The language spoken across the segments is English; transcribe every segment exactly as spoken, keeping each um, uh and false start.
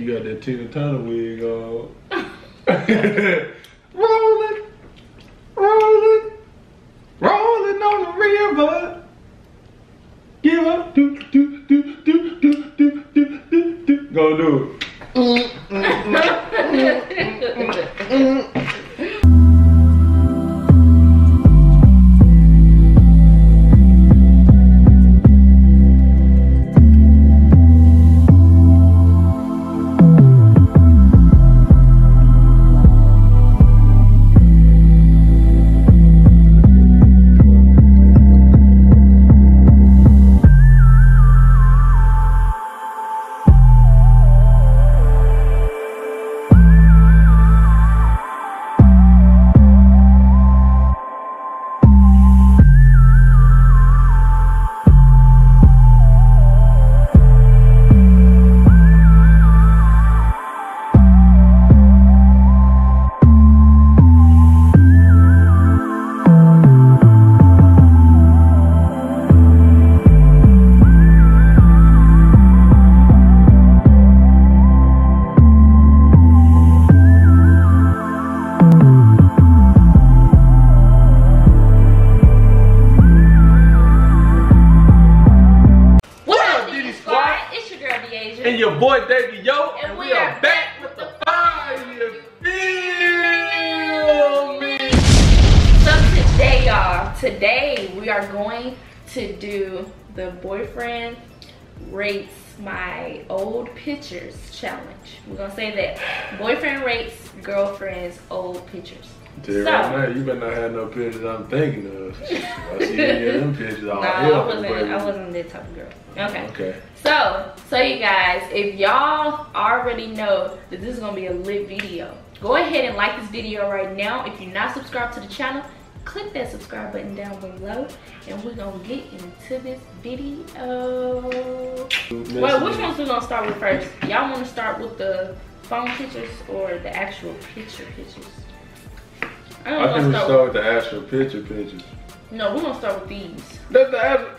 you got that Tina Turner wig on. Rolling, rolling, rolling on the river. Give up, do, do, do, do, do, do, do, do, do. Go do it. Mm, mm, mm, mm, mm, mm, mm. And your boy Davey Yo, and, and we, we are, are back with the fire. You feel me? So today, y'all, today we are going to do the boyfriend rates my old pictures challenge. We're gonna say that boyfriend rates girlfriend's old pictures. Dude, so, right now, you better not have no pictures I'm thinking of. I see them pictures all nah, I wasn't, I wasn't that type of girl. Okay. Okay. So, so you guys, if y'all already know that this is going to be a lit video, go ahead and like this video right now. If you're not subscribed to the channel, click that subscribe button down below. And we're going to get into this video. Well, which ones we going to start with first? Y'all want to start with the phone pictures or the actual picture pictures? I, I think we start, start with the actual picture pictures. No, we're gonna start with these. That's the actual.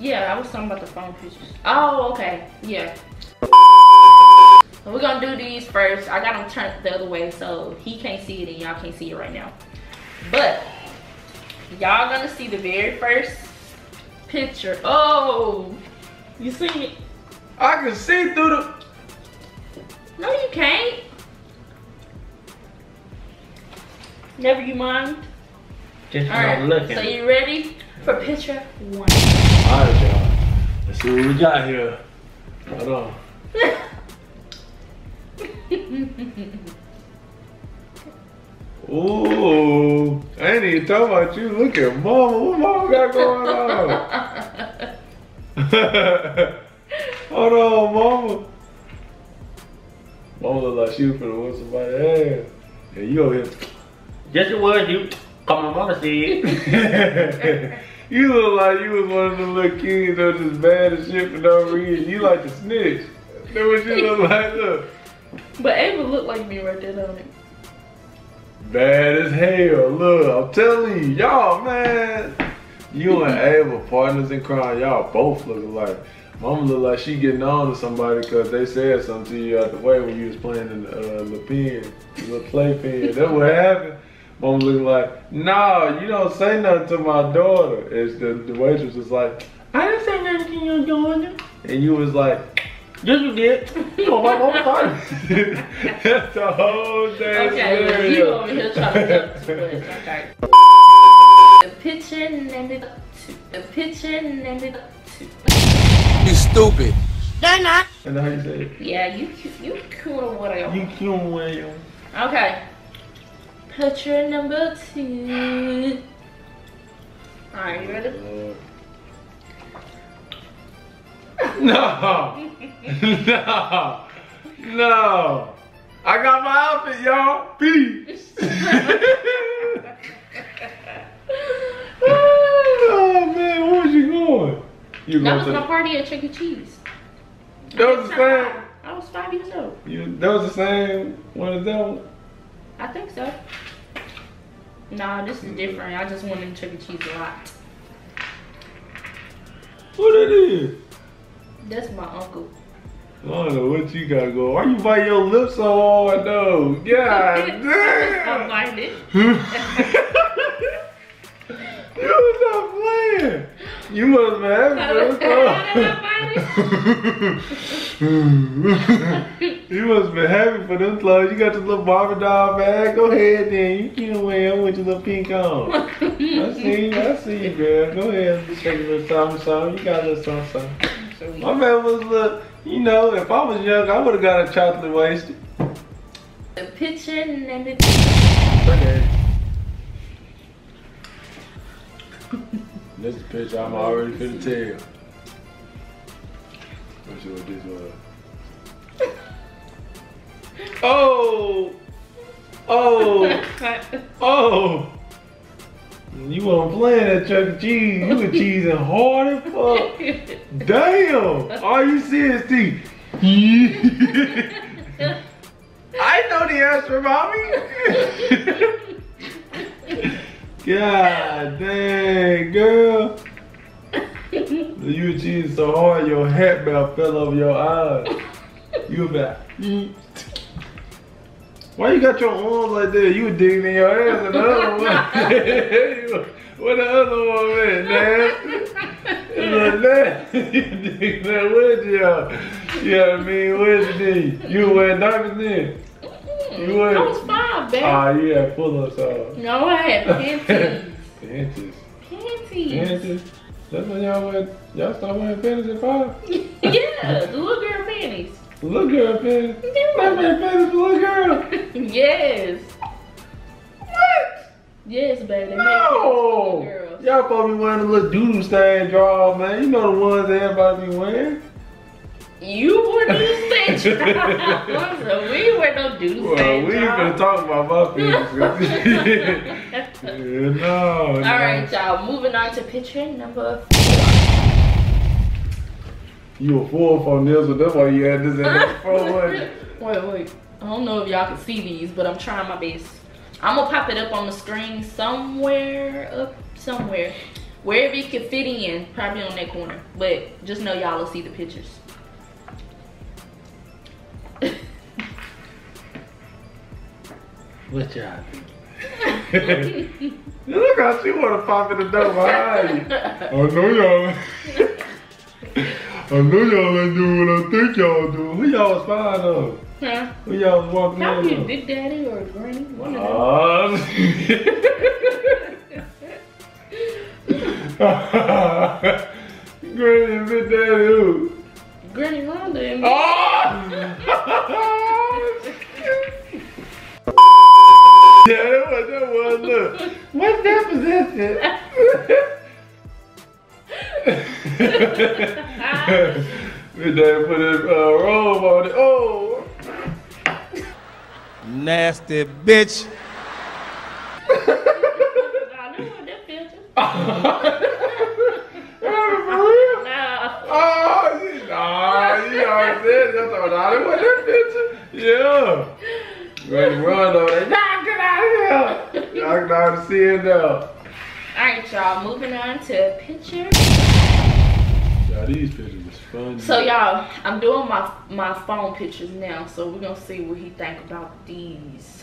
Yeah, I was talking about the phone pictures. Oh, okay. Yeah. So we're gonna do these first. I got them turned the other way so he can't see it and y'all can't see it right now. But y'all gonna see the very first picture. Oh, you see it? I can see through the. No, you can't. Never you mind. Just right, looking. So you ready for picture one? All right, y'all. Let's see what we got here. Hold on. Ooh, I ain't even talking about you. Look at mama. What mama got going on? Hold on, mama. Mama look like she was finna whoop somebody ass. Yeah, you over here. Yes, it was you. Come on, mama, see it. You look like you was one of them little kids that was just bad as shit for no reason. You like to snitch. That's what you look like. Look. But Ava looked like me right there, don't it? Bad as hell. Look, I'm telling you, y'all, man. You and Ava, partners in crime, y'all both look alike. Mama look like she getting on to somebody because they said something to you out the way when you was playing in uh, the pen, the playpen. That's what happened. Mom looking like, nah, you don't say nothing to my daughter. It's the, the waitress was like, I didn't say nothing to your daughter. And you was like, yes you did. You don't like my party. That's the whole damn okay, scenario. You over here trying to jump too much. Okay. The picture number two. The picture number two. You stupid. They're not. And how you say it? Yeah, you you cute or whatever. You cute or whatever. Okay. Picture number two. Alright, you ready? No! No! No! I got my outfit, y'all! Peace! Oh man, where was you going? You that was my party at Chuck E. Cheese. That was the same? I was five years old. You, that was the same one as that one? I think so. Nah, this is different. I just wanted Chuck E. Cheese a lot. What it is? That's my uncle. Moana, what you gotta go? Why you bite your lips so hard though? God damn! I'm biting it. You was not playing. You must have been happy for them. You must be happy for them clothes. You got your little Barbie doll bag. Go ahead then. You can't wear them with your little pink on. I see you, I see you, girl. Go ahead and take a little something, something. You got a little something, something. My man was, look, you know, if I was young, I would have got a chocolate wasted. The pitching and the... Okay. This is the picture I'm already gonna tell. I'm sure what this was. Oh! Oh! Oh! You weren't playing at Chuck E. Cheese. You were cheesing hard as fuck. Damn! Are you serious, T? I know the answer, mommy. God dang, girl. You were cheesing so hard, your hat belt fell over your eyes. You were back. Why you got your arms like that? You digging in your ass and the other one. Where the other one went, man? It's like that. You digging that wedge, y'all. You know what I mean? Wedge did. You wearing diapers then? You wearing? I was five, baby. Ah, you had pull-ups on. No, I had panties. Panties. Panties. Panties. That's when y'all wear, y'all start wearing panties at five? Yeah, the little girl panties. Little girl panties? That man panties for little girl? Yes. What? Yes, baby. No! Y'all probably wearing the little doodoo stain draw, man. You know the ones that everybody be wearing. You wore doodoo stain draw. We wear no doodoo stain draw. Well, we ain't gonna talk about my panties. No, no. Alright, y'all. Moving on to picture number four. You were full from this, but that's why you had this in that phone. Wait, wait. I don't know if y'all can see these, but I'm trying my best. I'm gonna pop it up on the screen somewhere, up somewhere. Wherever it can fit in, probably on that corner. But just know y'all will see the pictures. What y'all think? Look how she wanna pop in the door behind you. I know y'all. I know y'all ain't doing what I think y'all do. Who y'all was spying on? Huh? Who y'all was walking on? Probably Big Daddy or Granny. One of them. Granny and Big Daddy who? Granny Rhonda and Big Daddy. Yeah, that was, that was, look. What's that position? Big Daddy put his uh, robe on it. Oh, nasty bitch! I don't want that filter. Nah. Oh, she, nah, you already said that's all. I don't want that filter. Yeah. Ready to run on it. Nah, get out of here. Y'all can already see it now. All right, y'all. Moving on to picture. Y'all, these pictures was fun. So y'all, I'm doing my my phone pictures now. So we're gonna see what he think about these.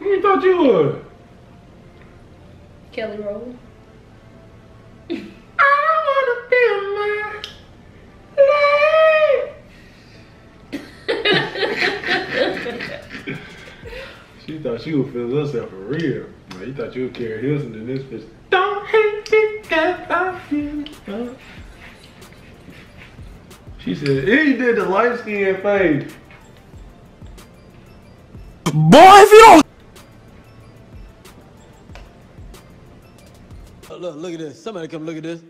Who you thought you were? Kelly Rowland. I wanna feel my life. She thought she would feel herself for real. Man, you thought you would carry Hilson in this bitch. Don't hate me because I feel it. She said, he did the light skin fade. Boy, if you don't. Oh, look, look at this. Somebody come look at this.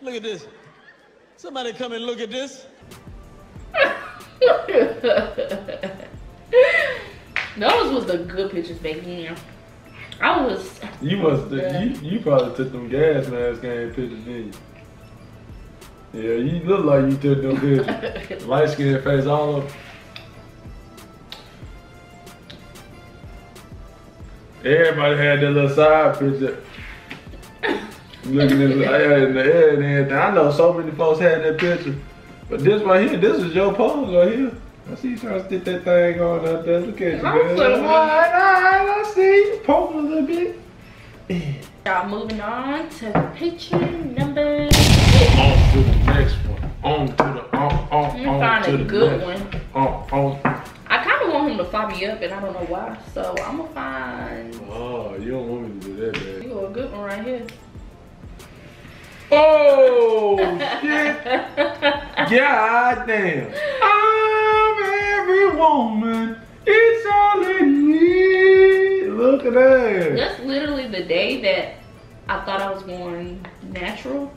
Look at this. Somebody come and look at this. Those was the good pictures back then. I was. You must. Uh, you you probably took them gas mask game pictures, didn't you? Yeah, you look like you took them pictures. Light skin face, all of them. Everybody had their little side picture. looking at his hair in the air and everything. I know so many folks had that picture, but this right here, this is your pose right here. I see you trying to stick that thing on out there. Look at you, I'm girl. I, I, I see you poking a little bit. Y'all moving on to picture number six. On to the next one. On to the on on on find to a the good next. one. On on. I kind of want him to fly me up, and I don't know why. So I'm gonna find. Oh, you don't want me to do that, man. You a good one right here. Oh shit! God damn. I'm every woman. It's all in me. Look at that. That's literally the day that I thought I was born natural.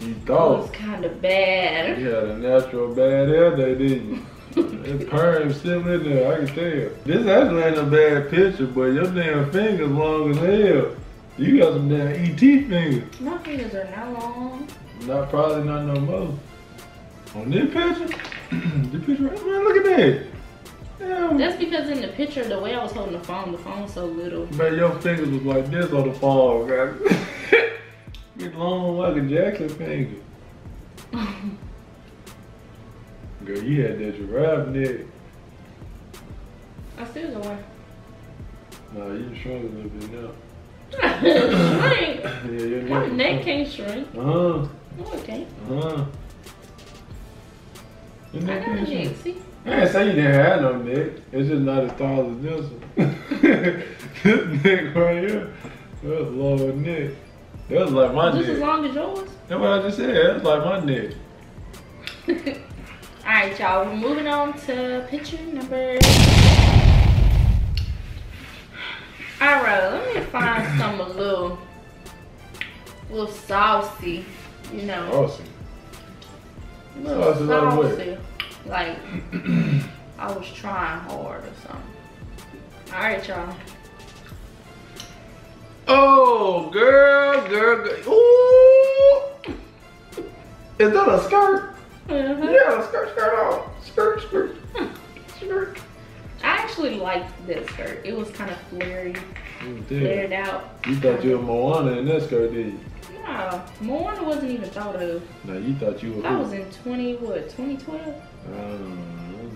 You thought? It was kind of bad. You had a natural bad hair day, didn't you? That perm sitting in there, I can tell. This actually ain't a bad picture, but your damn fingers long as hell. You got some damn E T fingers. My fingers are not long. Not probably not no more. On this picture, this picture, man, look at that. Damn. That's because in the picture, the way I was holding the phone, the phone's so little. Man, your fingers was like this on the phone, right? It's long like a Jackson finger. Girl, you had that giraffe neck. I still don't wear. Nah, you shrunk a little bit now. Shrink? Yeah, your neck. My neck can't shrink. Uh huh. No, it can't. Uh huh. Your neck can't shrink. See? I didn't say you didn't have no neck. It's just not as tall as this one. This neck right here, that's lower neck. That was like my just neck. Just as long as yours? That's what I just said. That was like my neck. Alright, y'all, we're moving on to picture number. Alright, let me find some a little, little saucy, you know. Awesome. A little saucy. Saucy. Like, I was trying hard or something. Alright, y'all. Oh, girl, girl, girl. Ooh! Is that a skirt? Mm-hmm. Yeah, skirt, skirt off. Skirt, skirt. Hmm. Skirt. I actually liked that skirt. It was kind of flary. Mm, flared out. You thought you were Moana in that skirt, did you? No, Moana wasn't even thought of. No, you thought you were. That was in twenty, what, twenty twelve? Um,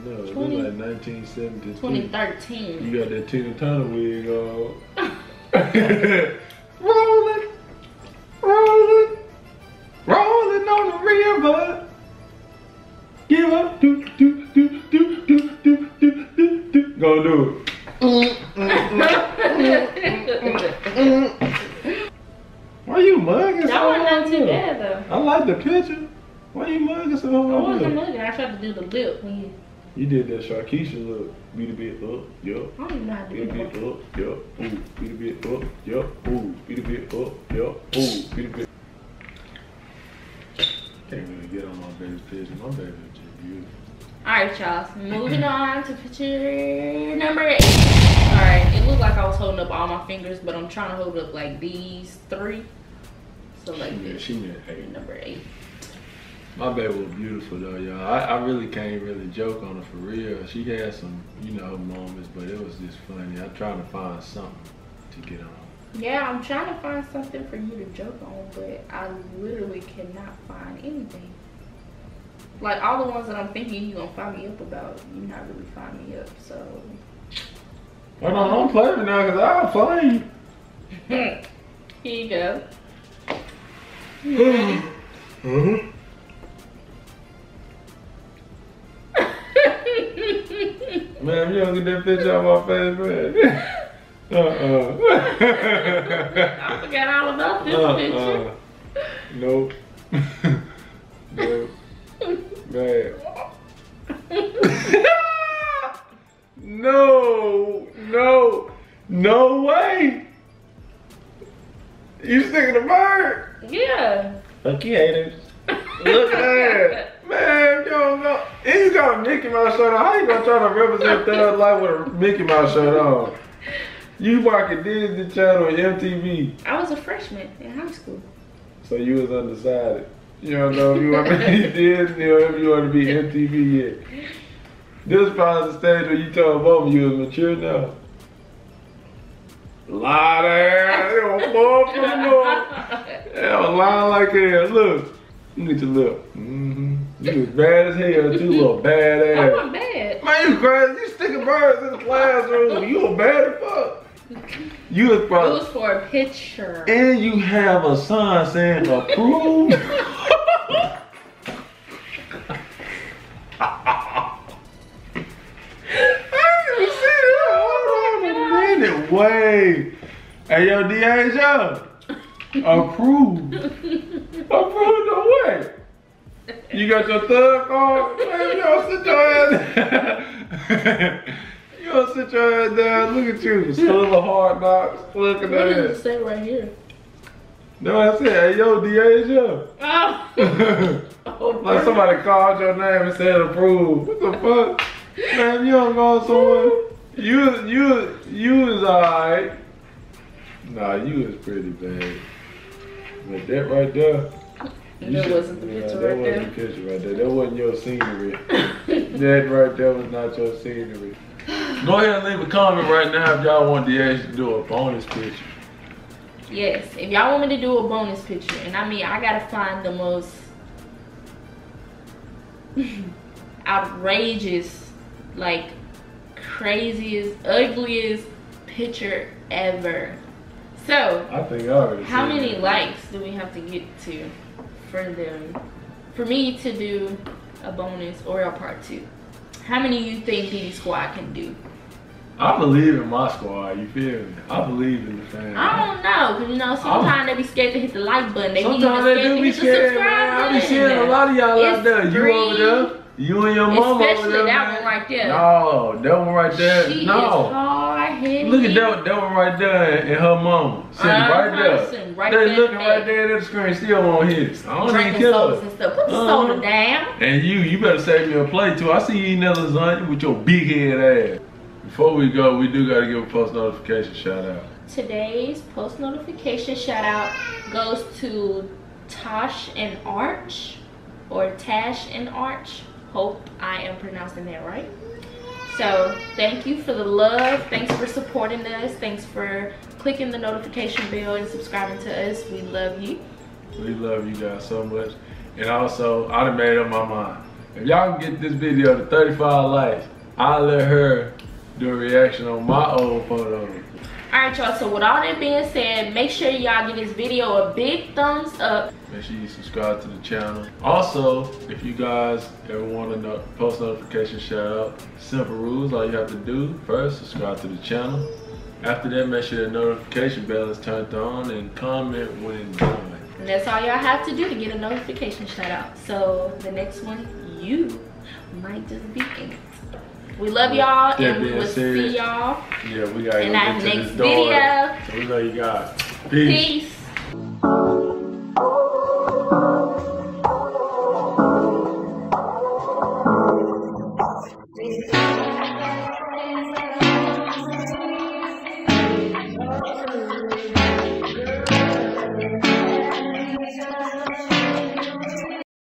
no, it was like nineteen seventy. twenty thirteen. You got that Tina Turner wig on. Rolling, rolling, rolling on the river. Give up, do, do, do, do, do, do, do, do, do. Go do it. Why are you mugging so hard? That wasn't too bad though. I like the picture. Why are you mugging so hard? I wasn't mugging. I tried to do the lip when you. You did that Sharkeisha look. Beat a bit up, yo. I don't know how to do that. Beat a bit up, yo. Ooh, beat a bit up, yo. Ooh, beat a bit up, yo. Ooh, beat a bit. Can't really get on my baby's picture. My baby's just beautiful. Alright, y'all. Moving on to picture number eight. Alright, it looked like I was holding up all my fingers, but I'm trying to hold up like these three. So, like, she this. She meant eight. Number eight. My baby was beautiful, though, y'all. I, I really can't really joke on her for real. She had some, you know, moments, but it was just funny. I'm trying to find something to get on. Yeah, I'm trying to find something for you to joke on, but I literally cannot find anything. Like, all the ones that I'm thinking you're going to find me up about, you're not really finding me up, so. Hold on, don't play me now, because I'll play you. Here you go. Mm-hmm. Man, if you don't get that picture out of my face, man. Uh-uh. I forgot all about this uh-uh. picture. Nope. Nope. No. No. No way. You sticking a bird? Yeah. Fuck you haters. Look at that. Man, you don't know. If you got a Mickey Mouse shirt on, how you gonna try to represent third life with a Mickey Mouse shirt on? You watching Disney Channel and M T V. I was a freshman in high school. So you was undecided. You don't know if you want to be Disney or if you want to be M T V yet. This is probably the stage where you told Mom you was mature now. Lie there. They don't fall from the north. They don't lie like that. Look. You need to look. Mm-hmm. You was bad as hell. You little bad ass. I wasn't bad. Man, you crazy. You sticking birds in the classroom. You a bad as fuck. You was probably. It was for a picture. And you have a sign saying approved. Way. Hey, yo, D'Asia. Approved. Approved no way. You got your thug card? Hey, you don't sit your ass down. You don't sit your ass down. Look at you. Still a hard knocks. Look at that. What does it say right here? No, I said, hey, yo, D'Asia. Oh. Oh, like somebody called your name and said approved. What the fuck? Man, you don't go somewhere. You you you is alright. Nah, you is pretty bad. But that right there. That should, wasn't the picture yeah, that right there. That wasn't the picture right there. That wasn't your scenery. That right there was not your scenery. Go ahead and leave a comment right now if y'all want D'Asia to do a bonus picture. Yes, if y'all want me to do a bonus picture, and I mean I gotta find the most outrageous, like craziest, ugliest picture ever. So, I think I already how many that. likes do we have to get to for them, for me to do a bonus or a part two? How many you think Didi Squad can do? I believe in my squad. You feel me? I believe in the fans. I don't know, cause you know sometimes I'm, they be scared to hit the like button. They sometimes be they do be scared. Man. I be seeing a lot of y'all out there. You over there? You and your mama over there, that man. one right there. No, that one right there. She no. Is Look at that, that one right there and her mama sitting uh, right there. Sitting right they looking the right there at the screen, still won't hit it. I don't Drinking even kill her. And stuff. Put the uh-huh. soda down. And you, you better save me a plate too. I see you eating that lasagna with your big head ass. Before we go, we do gotta give a post notification shout out. Today's post notification shout out goes to Tosh and Arch, or Tash and Arch. Hope I am pronouncing that right. So thank you for the love. Thanks for supporting us. Thanks for clicking the notification bell and subscribing to us. We love you. We love you guys so much. And also, I done made up my mind. If y'all can get this video to thirty-five likes, I'll let her do a reaction on my old photo. Alright y'all, so with all that being said, make sure y'all give this video a big thumbs up. Make sure you subscribe to the channel. Also, if you guys ever want to know post notification shout out, simple rules, all you have to do, first subscribe to the channel. After that, make sure the notification bell is turned on and comment when done. And that's all y'all have to do to get a notification shout out. So the next one, you might just be in it. We love y'all, and we will see y'all in our next video. So we love you guys. Peace. Peace.